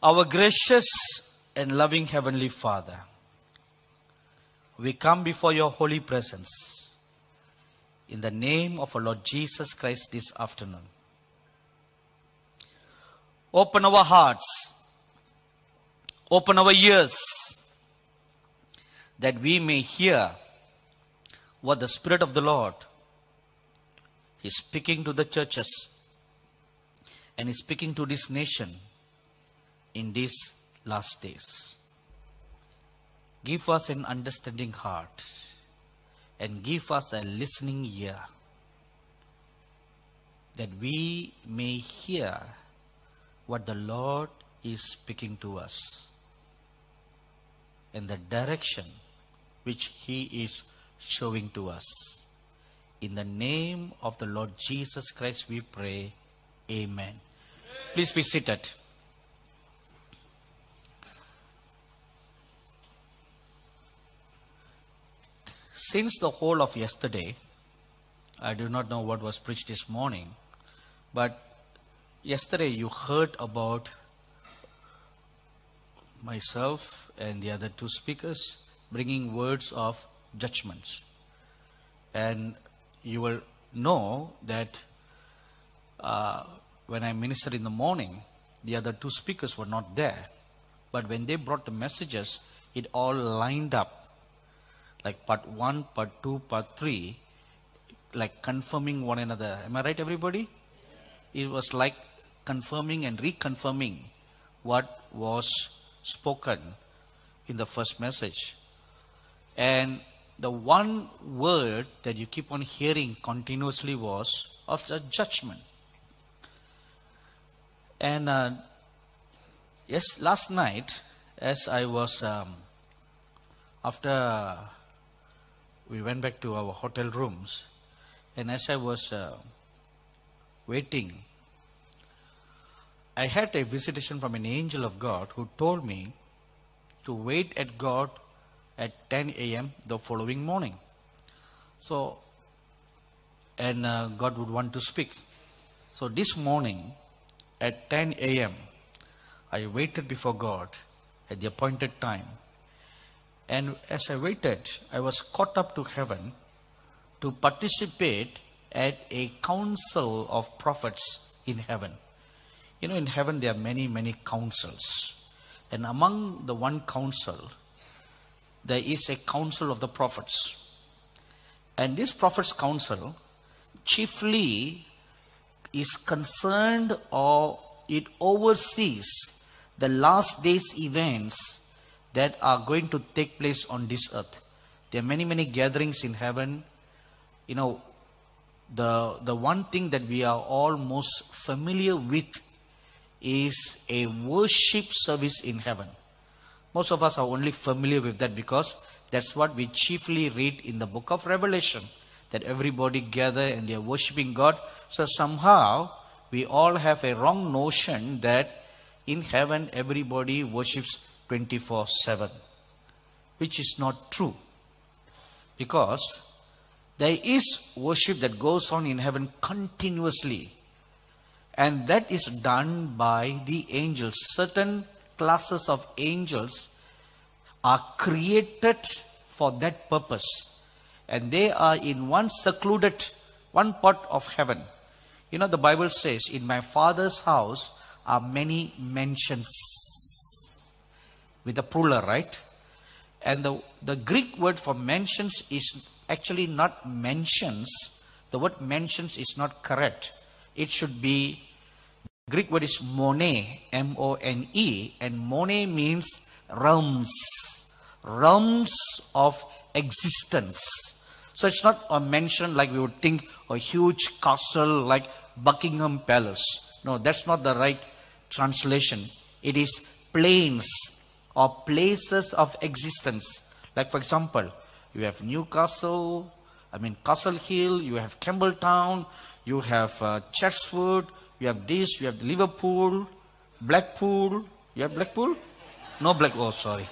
Our gracious and loving Heavenly Father, we come before your holy presence in the name of our Lord Jesus Christ this afternoon. Open our hearts, open our ears, that we may hear what the Spirit of the Lord is speaking to the churches and is speaking to this nation in these last days. Give us an understanding heart and give us a listening ear, that we may hear what the Lord is speaking to us and the direction which He is showing to us. In the name of the Lord Jesus Christ we pray. Amen. Please be seated. Since the whole of yesterday, I do not know what was preached this morning, but yesterday you heard about myself and the other two speakers bringing words of judgments. And you will know that when I ministered in the morning, the other two speakers were not there. But when they brought the messages, it all lined up. Like part 1, part 2, part 3, like confirming one another. Am I right, everybody? Yes. It was like confirming and reconfirming what was spoken in the first message. And the one word that you keep on hearing continuously was of the judgment. And yes, last night, as I was, after we went back to our hotel rooms, and as I was waiting, I had a visitation from an angel of God who told me to wait at God at 10 a.m. the following morning. So, and God would want to speak. So this morning at 10 a.m., I waited before God at the appointed time. And as I waited, I was caught up to heaven to participate at a council of prophets in heaven. You know, in heaven there are many, many councils. And among the one council, there is a council of the prophets. And this prophets' council chiefly is concerned, or it oversees the last days events that are going to take place on this earth. There are many, many gatherings in heaven. You know, the one thing that we are all most familiar with is a worship service in heaven. Most of us are only familiar with that because that's what we chiefly read in the book of Revelation, that everybody gather and they are worshiping God. So somehow we all have a wrong notion that in heaven everybody worships 24/7, which is not true, because there is worship that goes on in heaven continuously, and that is done by the angels. Certain classes of angels are created for that purpose, and they are in one secluded, one part of heaven. You know, the Bible says, "In my Father's house are many mansions," with a plural, right? And the Greek word for mansions is actually not mansions. The word mansions is not correct. It should be, the Greek word is mone, M-O-N-E, and mone means realms, realms of existence. So it's not a mansion like we would think, a huge castle like Buckingham Palace. No, that's not the right translation. It is plains, or places of existence. Like for example, you have Newcastle, Castle Hill, you have Campbelltown, you have Chatswood, you have this, you have Liverpool, Blackpool. You have Blackpool? No Blackpool, oh, sorry.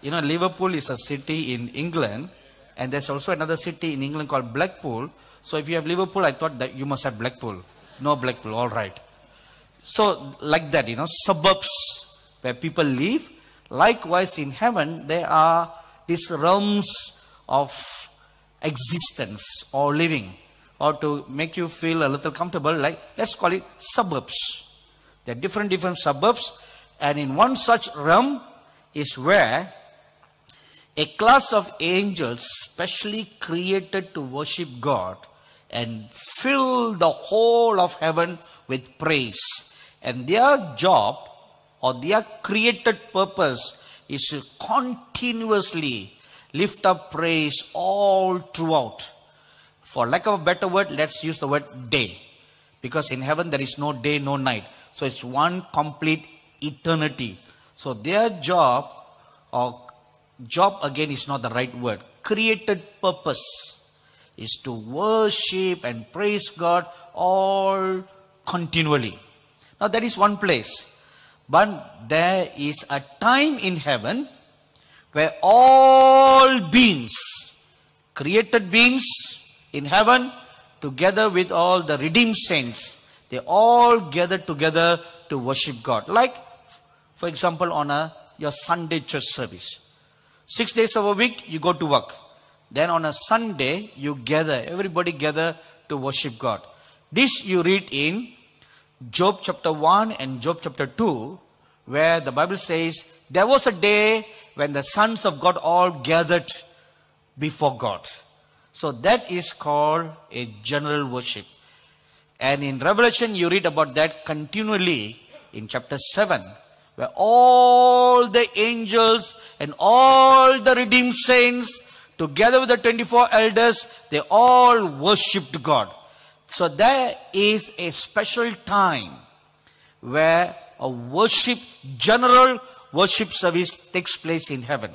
You know, Liverpool is a city in England, and there's also another city in England called Blackpool. So if you have Liverpool, I thought that you must have Blackpool. No Blackpool, all right. So like that, you know, suburbs where people live. Likewise in heaven, there are these realms of existence or living, or to make you feel a little comfortable, like, let's call it suburbs. There are different suburbs, and in one such realm is where a class of angels specially created to worship God and fill the whole of heaven with praise. And their job or their created purpose is to continuously lift up praise all throughout. For lack of a better word, let's use the word day. Because in heaven there is no day, no night. So it's one complete eternity. So their job, or job again is not the right word, created purpose, is to worship and praise God all continually. Now that is one place. But there is a time in heaven where all beings, created beings in heaven, together with all the redeemed saints, they all gather together to worship God. Like, for example, on your Sunday church service. 6 days of a week, you go to work. Then on a Sunday, you gather, everybody gather to worship God. This you read in Job chapter 1 and Job chapter 2, where the Bible says, there was a day when the sons of God all gathered before God. So that is called a general worship. And in Revelation, you read about that continually in chapter 7, where all the angels and all the redeemed saints, together with the 24 elders, they all worshipped God. So there is a special time where a worship, general worship service takes place in heaven.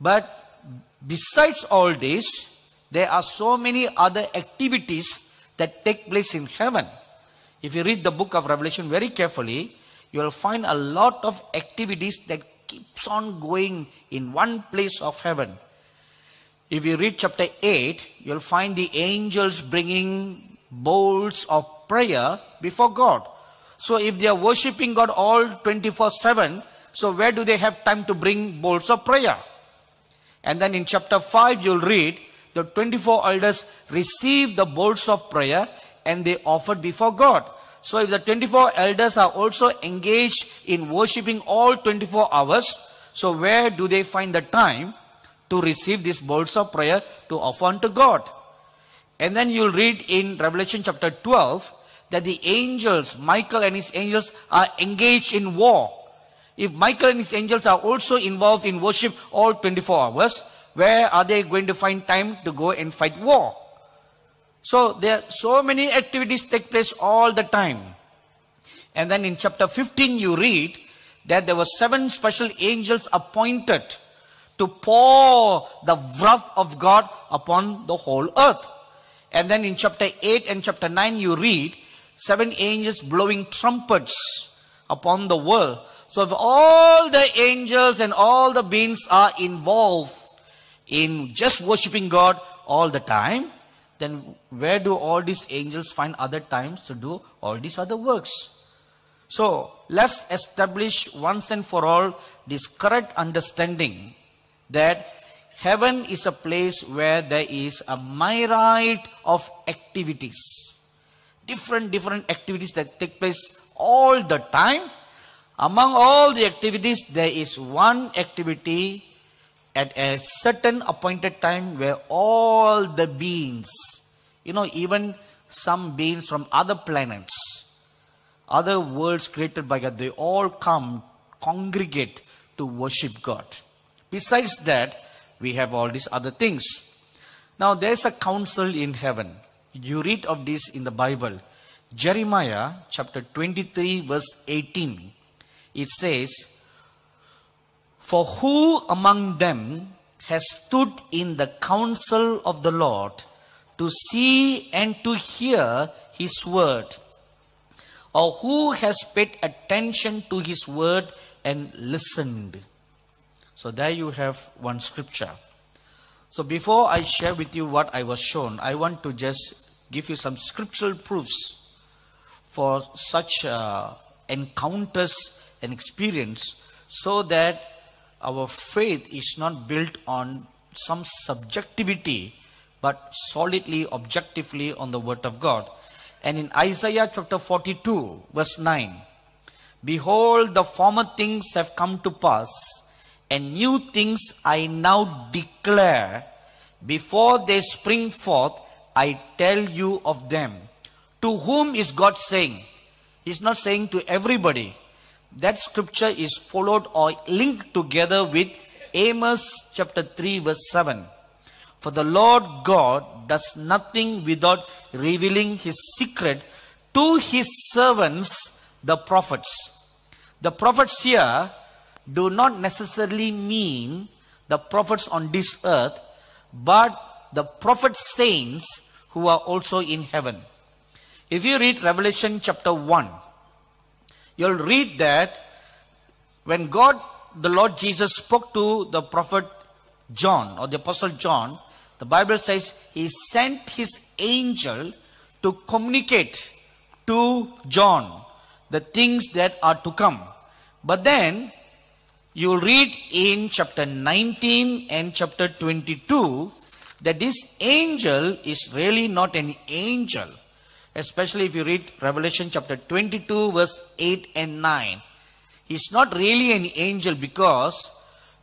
But besides all this, there are so many other activities that take place in heaven. If you read the book of Revelation very carefully, you will find a lot of activities that keeps on going in one place of heaven. If you read chapter 8, you'll find the angels bringing bowls of prayer before God. So if they are worshipping God all 24/7, so where do they have time to bring bowls of prayer? And then in chapter 5, you'll read the 24 elders receive the bowls of prayer and they offered before God. So if the 24 elders are also engaged in worshipping all 24 hours, so where do they find the time to receive these bowls of prayer to offer unto God? And then you'll read in Revelation chapter 12 that the angels, Michael and his angels, are engaged in war. If Michael and his angels are also involved in worship all 24 hours, where are they going to find time to go and fight war? So there are so many activities take place all the time. And then in chapter 15 you read that there were 7 special angels appointed to pour the wrath of God upon the whole earth. And then in chapter 8 and chapter 9 you read 7 angels blowing trumpets upon the world. So if all the angels and all the beings are involved in just worshiping God all the time, then where do all these angels find other times to do all these other works? So let's establish once and for all this correct understanding that heaven is a place where there is a myriad of activities. Different activities that take place all the time. Among all the activities, there is one activity at a certain appointed time where all the beings, you know, even some beings from other planets, other worlds created by God, they all come, congregate to worship God. Besides that, we have all these other things. Now, there's a council in heaven. You read of this in the Bible. Jeremiah chapter 23 verse 18. It says, "For who among them has stood in the counsel of the Lord to see and to hear his word? Or who has paid attention to his word and listened?" So there you have one scripture. So before I share with you what I was shown, I want to just give you some scriptural proofs for such encounters and experience, so that our faith is not built on some subjectivity, but solidly, objectively on the Word of God. And in Isaiah chapter 42, verse 9, "Behold, the former things have come to pass, and new things I now declare. Before they spring forth, I tell you of them." To whom is God saying? He's not saying to everybody. That scripture is followed or linked together with Amos chapter 3 verse 7. "For the Lord God does nothing without revealing his secret to his servants, the prophets." The prophets here do not necessarily mean the prophets on this earth, but the prophet saints who are also in heaven. If you read Revelation chapter 1, you'll read that when God, the Lord Jesus, spoke to the prophet John, or the Apostle John, the Bible says he sent his angel to communicate to John the things that are to come. But then you read in chapter 19 and chapter 22 that this angel is really not an angel. Especially if you read Revelation chapter 22 verse 8 and 9. He's not really an angel, because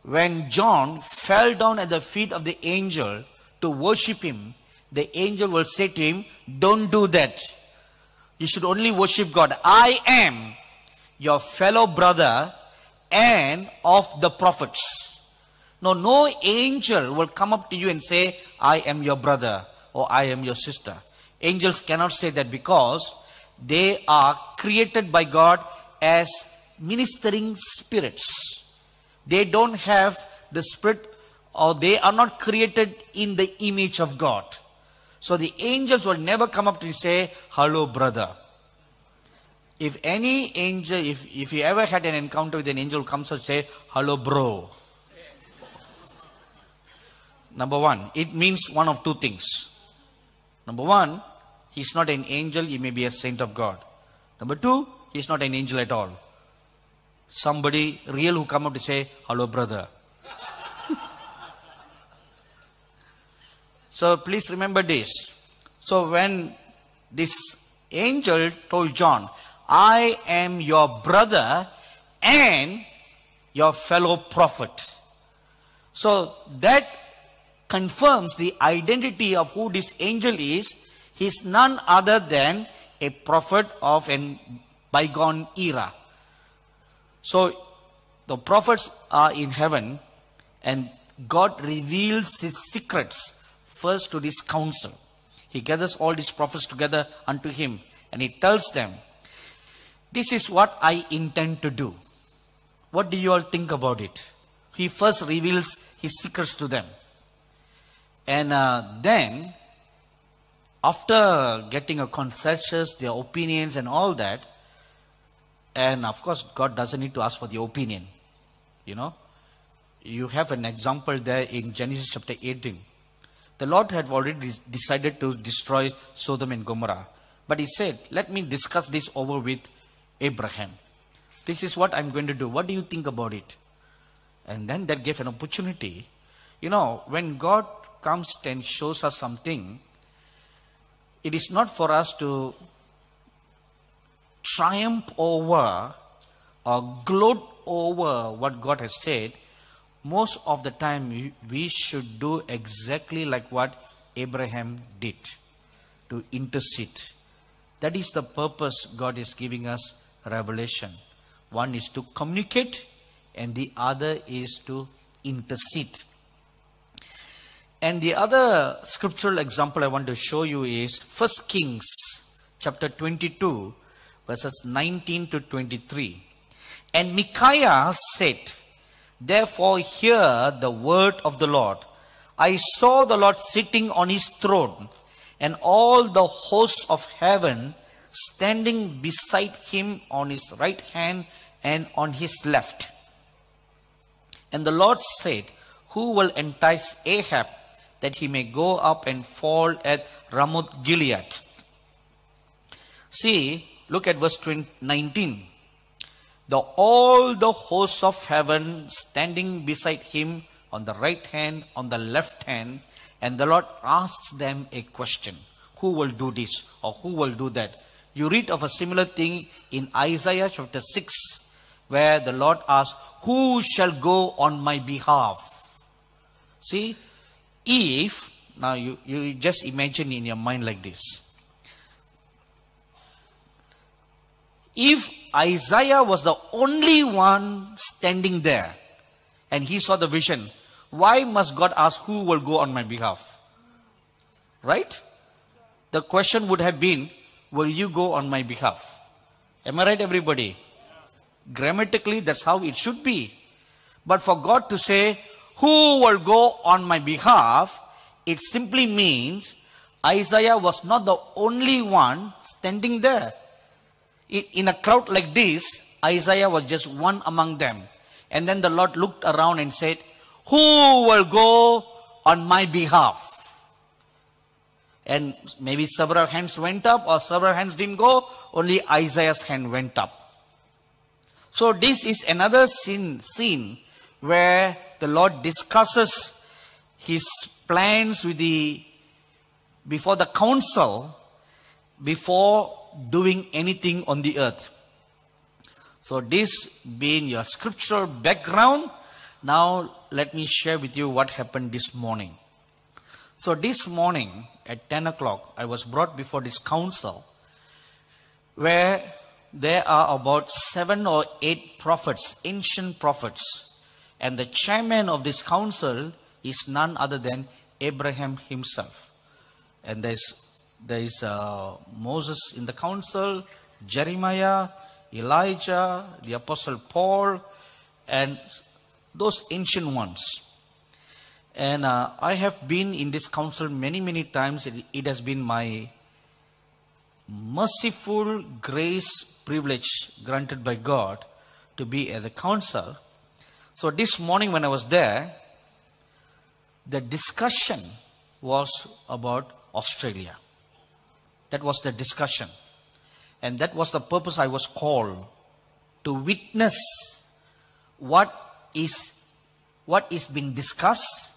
when John fell down at the feet of the angel to worship him, the angel will say to him, "Don't do that. You should only worship God. I am your fellow brother and of the prophets." No, no angel will come up to you and say, "I am your brother" or "I am your sister." Angels cannot say that, because they are created by God as ministering spirits. They don't have the spirit, or they are not created in the image of God. So the angels will never come up to you and say, "Hello, brother." If any angel, if you ever had an encounter with an angel who comes and say, "Hello, bro." Number one, it means one of two things. Number one, he's not an angel, he may be a saint of God. Number two, he's not an angel at all. Somebody real who come up to say, "Hello, brother." So please remember this. So when this angel told John, "I am your brother and your fellow prophet," so that confirms the identity of who this angel is. He's none other than a prophet of an bygone era. So the prophets are in heaven, and God reveals his secrets first to this council. He gathers all these prophets together unto him, and he tells them, "This is what I intend to do. What do you all think about it?" He first reveals his secrets to them. And then, after getting a consensus, their opinions and all that, and of course, God doesn't need to ask for the opinion. You know, you have an example there in Genesis chapter 18. The Lord had already decided to destroy Sodom and Gomorrah. But he said, "Let me discuss this over with Abraham. This is what I'm going to do. What do you think about it?" And then that gave an opportunity. You know, when God comes and shows us something, it is not for us to triumph over or gloat over what God has said. Most of the time we should do exactly like what Abraham did, to intercede. That is the purpose God is giving us revelation. One is to communicate and the other is to intercede. And the other scriptural example I want to show you is 1st Kings chapter 22 verses 19 to 23. "And Micaiah said, 'Therefore hear the word of the Lord. I saw the Lord sitting on his throne, and all the hosts of heaven standing beside him on his right hand and on his left. And the Lord said, who will entice Ahab, that he may go up and fall at Ramoth Gilead?'" See, Look at verse 19. All the hosts of heaven standing beside him on the right hand, on the left hand, and the Lord asks them a question. Who will do this or who will do that? You read of a similar thing in Isaiah chapter 6, where the Lord asks, who shall go on my behalf? See, if, now you just imagine in your mind like this. If Isaiah was the only one standing there and he saw the vision, why must God ask who will go on my behalf? Right? The question would have been, will you go on my behalf? Am I right, everybody? Grammatically, that's how it should be. But for God to say, who will go on my behalf? It simply means Isaiah was not the only one standing there. In a crowd like this, Isaiah was just one among them. And then the Lord looked around and said, who will go on my behalf? And maybe several hands went up or several hands didn't go. Only Isaiah's hand went up. So this is another scene where the Lord discusses his plans with before the council, before doing anything on the earth. So this being your scriptural background, now let me share with you what happened this morning. So this morning at 10 o'clock, I was brought before this council where there are about 7 or 8 prophets, ancient prophets. And the chairman of this council is none other than Abraham himself. And there is Moses in the council, Jeremiah, Elijah, the Apostle Paul, and those ancient ones. And I have been in this council many, many times. It has been my merciful grace privilege granted by God to be at the council. So this morning when I was there, the discussion was about Australia. That was the discussion. And that was the purpose I was called to witness what is being discussed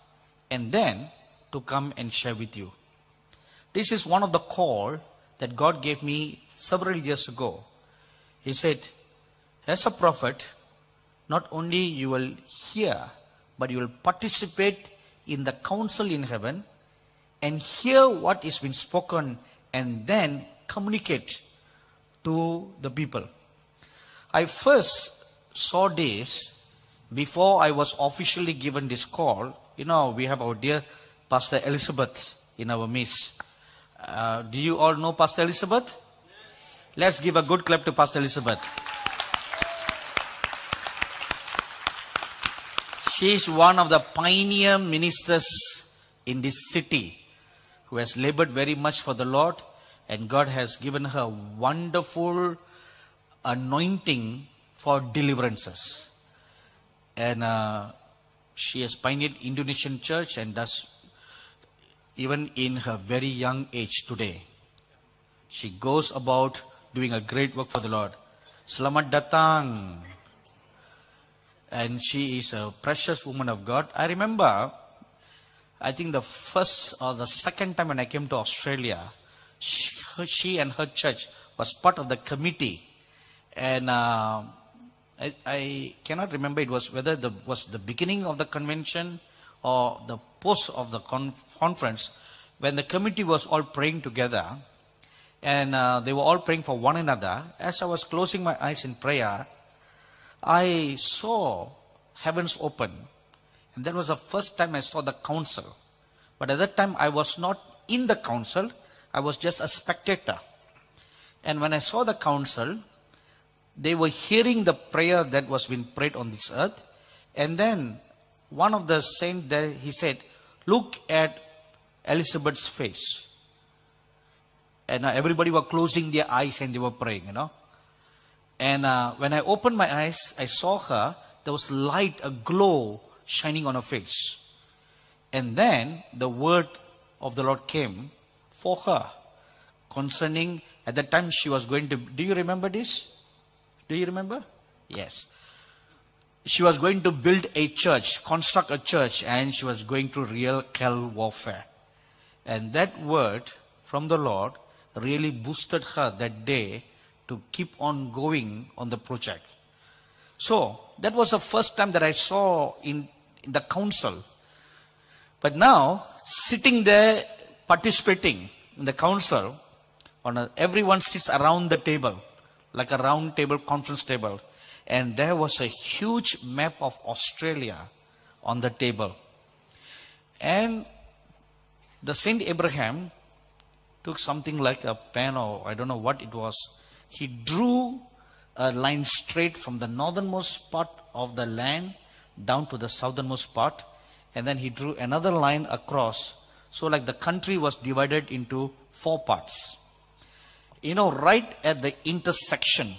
and then to come and share with you. This is one of the calls that God gave me several years ago. He said, as a prophet, not only you will hear, but you will participate in the council in heaven and hear what is being spoken and then communicate to the people. I first saw this before I was officially given this call. You know, we have our dear Pastor Elizabeth in our midst. Do you all know Pastor Elizabeth? Yes. Let's give a good clap to Pastor Elizabeth. She is one of the pioneer ministers in this city, who has labored very much for the Lord, and God has given her wonderful anointing for deliverances. And she has pioneered Indonesian church and does, even in her very young age today, she goes about doing a great work for the Lord. Selamat datang. And she is a precious woman of God. I remember, I think the first or the second time when I came to Australia, she and her church was part of the committee. And I cannot remember it was whether it was the beginning of the convention or the post of the conference, when the committee was all praying together. And they were all praying for one another. As I was closing my eyes in prayer, I saw heavens open. And that was the first time I saw the council. But at that time, I was not in the council. I was just a spectator. And when I saw the council, they were hearing the prayer that was being prayed on this earth. And then one of the saints there, he said, look at Elizabeth's face. And everybody were closing their eyes and they were praying, you know. And when I opened my eyes, I saw her. There was light, a glow shining on her face. And then the word of the Lord came for her concerning At that time she was going to, do you remember this? Do you remember? Yes. She was going to build a church, construct a church, and she was going through real hell warfare. And that word from the Lord really boosted her that day to keep on going on the project. So that was the first time that I saw in the council. But now, sitting there participating in the council, everyone sits around the table, like a round table, conference table. And there was a huge map of Australia on the table. And the Saint Abraham took something like a pen, or I don't know what it was. He drew a line straight from the northernmost part of the land down to the southernmost part. And then he drew another line across. So like the country was divided into four parts. You know, right at the intersection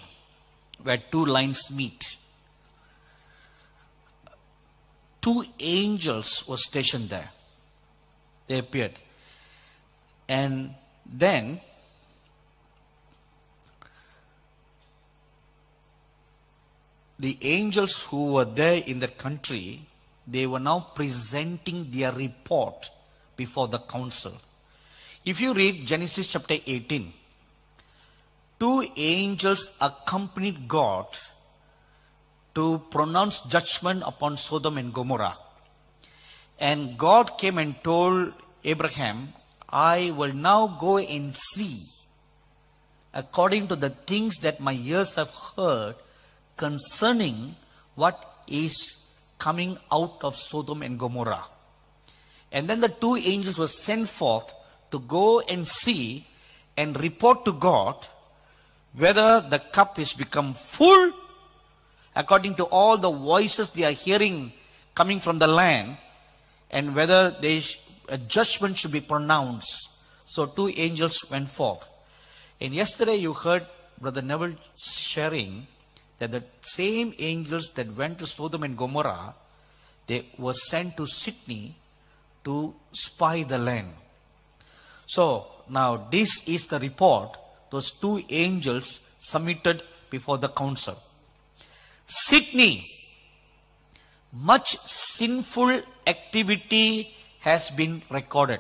where two lines meet, two angels were stationed there. They appeared. And then the angels who were there in that country, they were now presenting their report before the council. If you read Genesis chapter 18, two angels accompanied God to pronounce judgment upon Sodom and Gomorrah. And God came and told Abraham, I will now go and see according to the things that my ears have heard concerning what is coming out of Sodom and Gomorrah. And then the two angels were sent forth to go and see and report to God whether the cup has become full according to all the voices they are hearing coming from the land, and whether a judgment should be pronounced. So two angels went forth. And yesterday you heard Brother Neville sharing that the same angels that went to Sodom and Gomorrah, they were sent to Sydney to spy the land. So now this is the report those two angels submitted before the council. Sydney, much sinful activity has been recorded.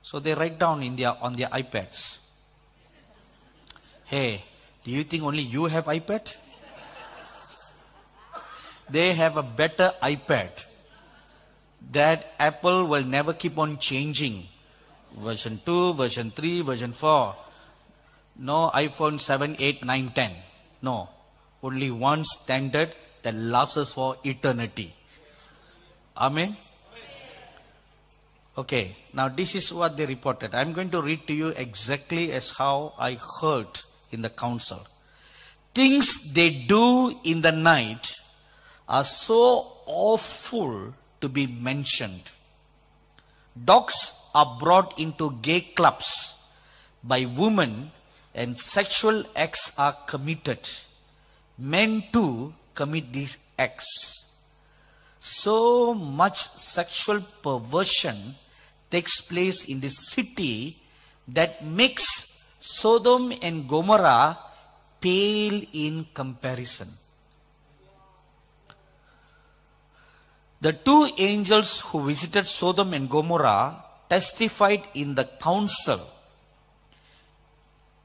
So they write down on their iPads. Hey, do you think only you have iPad? They have a better iPad. That Apple will never keep on changing. Version 2, version 3, version 4. No iPhone 7, 8, 9, 10. No. Only one standard that lasts for eternity. Amen? Okay. Now this is what they reported. I'm going to read to you exactly as how I heard in the council. Things they do in the night are so awful to be mentioned. Dogs are brought into gay clubs by women, and sexual acts are committed. Men too commit these acts. So much sexual perversion takes place in this city that makes Sodom and Gomorrah pale in comparison. The two angels who visited Sodom and Gomorrah testified in the council.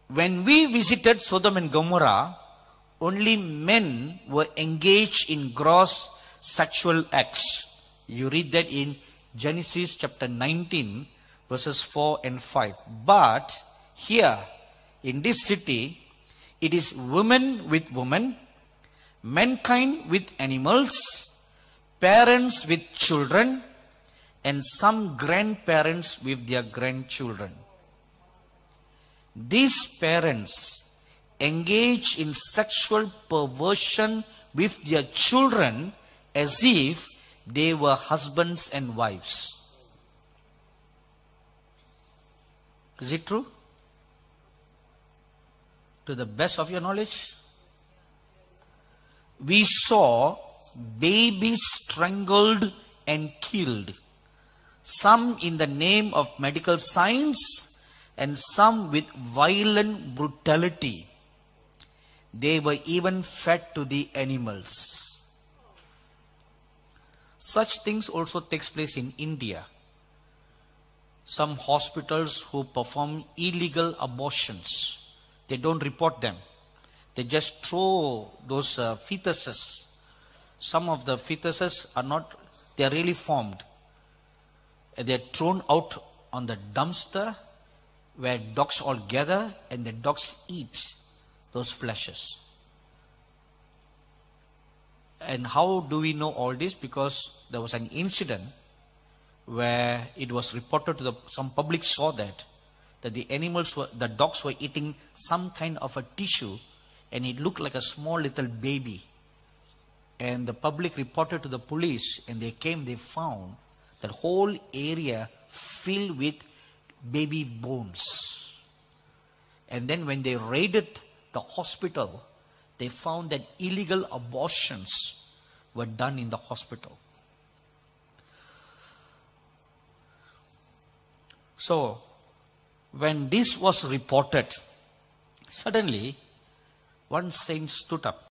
When we visited Sodom and Gomorrah, only men were engaged in gross sexual acts. You read that in Genesis chapter 19, verses 4 and 5. But here, in this city, it is women with women, mankind with animals, parents with children, and some grandparents with their grandchildren. These parents engage in sexual perversion with their children as if they were husbands and wives. Is it true? To the best of your knowledge? We saw babies strangled and killed, some in the name of medical science and some with violent brutality. They were even fed to the animals. Such things also takes place in India. Some hospitals who perform illegal abortions, they don't report them. They just throw those fetuses. Some of the fetuses are not, they are really formed. They are thrown out on the dumpster where dogs all gather, and the dogs eat those fleshes. And how do we know all this? Because there was an incident where it was reported to some public saw that the animals were, the dogs were eating some kind of a tissue, and it looked like a small little baby. And the public reported to the police, and they came, they found that whole area filled with baby bones. And then when they raided the hospital, they found that illegal abortions were done in the hospital. So, when this was reported, suddenly one saint stood up.